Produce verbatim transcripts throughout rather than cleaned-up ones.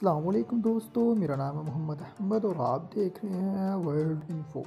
अस्सलाम वालेकुम दोस्तों, मेरा नाम है मोहम्मद अहमद और आप देख रहे हैं वर्ल्ड इन्फो।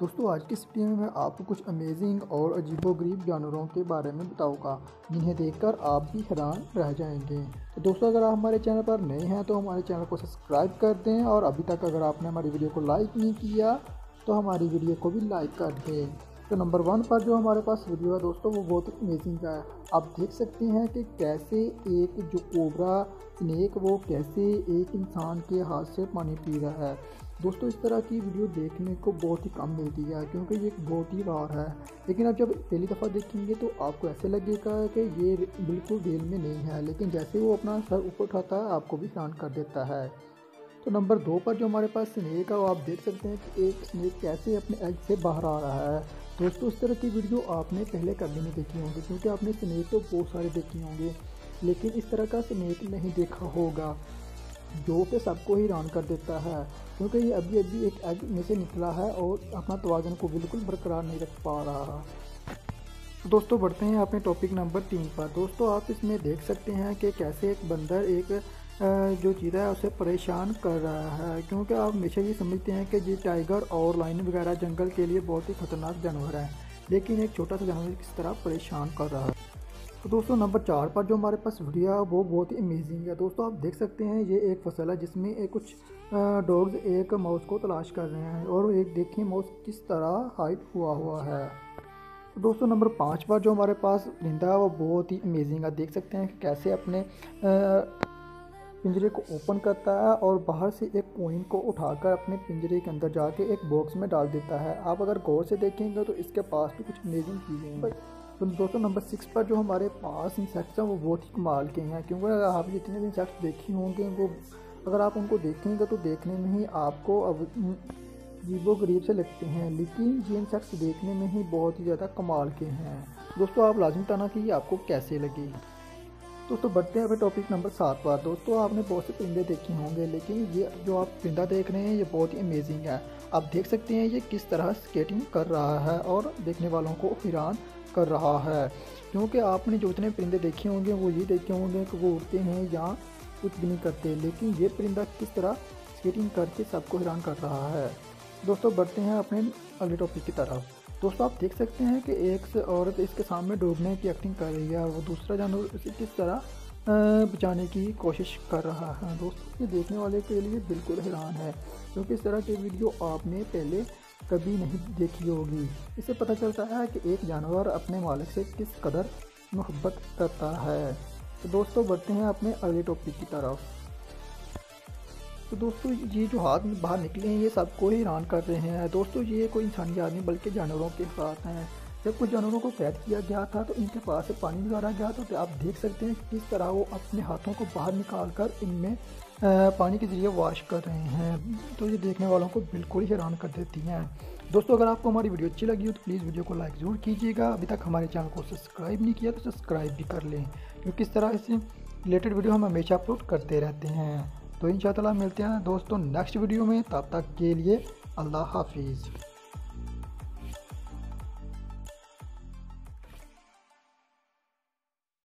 दोस्तों, आज की इस वीडियो में मैं आपको कुछ अमेजिंग और अजीबोगरीब जानवरों के बारे में बताऊंगा जिन्हें देखकर आप भी हैरान रह जाएंगे। तो दोस्तों, अगर आप हमारे चैनल पर नए हैं तो हमारे चैनल को सब्सक्राइब कर दें और अभी तक अगर आपने हमारी वीडियो को लाइक नहीं किया तो हमारी वीडियो को भी लाइक कर दें। तो नंबर वन पर जो हमारे पास वीडियो है दोस्तों, वो बहुत अमेजिंग का है। आप देख सकते हैं कि कैसे एक जो कोबरा स्नेक वो कैसे एक इंसान के हाथ से पानी पी रहा है। दोस्तों, इस तरह की वीडियो देखने को बहुत ही कम मिलती है क्योंकि ये बहुत ही रार है, लेकिन आप जब पहली दफ़ा देखेंगे तो आपको ऐसे लगेगा कि ये बिल्कुल रेल में नहीं है, लेकिन जैसे वो अपना सर ऊपर उठाता है आपको भी हैरान कर देता है। तो नंबर दो पर जो हमारे पास स्नेक है वो आप देख सकते हैं कि एक स्नेक कैसे अपने एग से बाहर आ रहा है। दोस्तों, इस तरह की वीडियो आपने पहले कभी नहीं देखी होगी क्योंकि आपने स्नेक तो बहुत सारे देखे होंगे लेकिन इस तरह का स्नेक नहीं देखा होगा जो कि सबको हैरान कर देता है क्योंकि ये अभी अभी एक एग में से निकला है और अपना तवाज़ुन को बिल्कुल बरकरार नहीं रख पा रहा। दोस्तों, बढ़ते हैं अपने टॉपिक नंबर तीन पर। दोस्तों, आप इसमें देख सकते हैं कि कैसे एक बंदर एक जो चीता है उसे परेशान कर रहा है क्योंकि आप हमेशा ये समझते हैं कि ये टाइगर और लाइन वगैरह जंगल के लिए बहुत ही ख़तरनाक जानवर हैं, लेकिन एक छोटा सा जानवर किस तरह परेशान कर रहा है। तो दोस्तों, नंबर चार पर जो हमारे पास वीडियो है वो बहुत ही अमेजिंग है। दोस्तों, आप देख सकते हैं ये एक फसल है जिसमें एक कुछ डॉग्स एक माउस को तलाश कर रहे हैं और एक देखिए माउस किस तरह हाइड हुआ हुआ है। दोस्तों, नंबर पाँच पर जो हमारे पास परिंदा है वो बहुत ही अमेजिंग है। देख सकते हैं कि कैसे अपने पिंजरे को ओपन करता है और बाहर से एक कॉइन को उठाकर अपने पिंजरे के अंदर जाके एक बॉक्स में डाल देता है। आप अगर गौर से देखेंगे तो इसके पास भी कुछ अमेजिंग चीज़ें हैं। तो दोस्तों, नंबर सिक्स पर जो हमारे पास इंसेक्ट्स हैं वो बहुत ही कमाल के हैं क्योंकि आप जितने भी इंसेक्ट्स देखे होंगे उनको अगर आप उनको देखेंगे तो देखने में ही आपको अजीबोगरीब से लगते हैं, लेकिन ये इंसेक्ट्स देखने में ही बहुत ही ज़्यादा कमाल के हैं। दोस्तों, आप लाज़िम बताना कि ये आपको कैसे लगे। दोस्तों, बढ़ते हैं अभी टॉपिक नंबर सात पर। दोस्तों, आपने बहुत से परिंदे देखे होंगे लेकिन ये जो आप परिंदा देख रहे हैं ये बहुत ही अमेजिंग है। आप देख सकते हैं ये किस तरह स्केटिंग कर रहा है और देखने वालों को हैरान कर रहा है क्योंकि आपने जो इतने परिंदे देखे होंगे वो ये देखे होंगे कि वो उड़ते हैं या कुछ भी नहीं करते, लेकिन ये परिंदा किस तरह स्केटिंग करके सबको हैरान कर रहा है। दोस्तों, बढ़ते हैं अपने अगले टॉपिक की तरफ। दोस्तों, आप देख सकते हैं कि एक से औरत इसके सामने डूबने की एक्टिंग कर रही है और वो दूसरा जानवर उसे किस तरह बचाने की कोशिश कर रहा है। दोस्तों, ये देखने वाले के लिए बिल्कुल हैरान है क्योंकि इस तरह की वीडियो आपने पहले कभी नहीं देखी होगी। इससे पता चलता है कि एक जानवर अपने मालिक से किस कदर मोहब्बत करता है। तो दोस्तों, बढ़ते हैं अपने अगले टॉपिक की तरफ। तो दोस्तों, ये जो हाथ बाहर निकले हैं ये सबको हैरान कर रहे हैं। दोस्तों, ये कोई इंसानी हाथ नहीं बल्कि जानवरों के हाथ हैं। जब कुछ जानवरों को कैद किया गया था तो इनके पास से पानी निकाला गया था तो आप देख सकते हैं किस तरह वो अपने हाथों को बाहर निकाल कर इनमें पानी के ज़रिए वॉश कर रहे हैं, तो ये देखने वालों को बिल्कुल ही हैरान कर देती हैं। दोस्तों, अगर आपको हमारी वीडियो अच्छी लगी हो तो प्लीज़ वीडियो को लाइक ज़रूर कीजिएगा। अभी तक हमारे चैनल को सब्सक्राइब नहीं किया तो सब्सक्राइब भी कर लें क्योंकि इस तरह से रिलेटेड वीडियो हम हमेशा अपलोड करते रहते हैं। तो इंशाअल्लाह मिलते हैं दोस्तों नेक्स्ट वीडियो में। तब तक के लिए अल्लाह हाफिज़।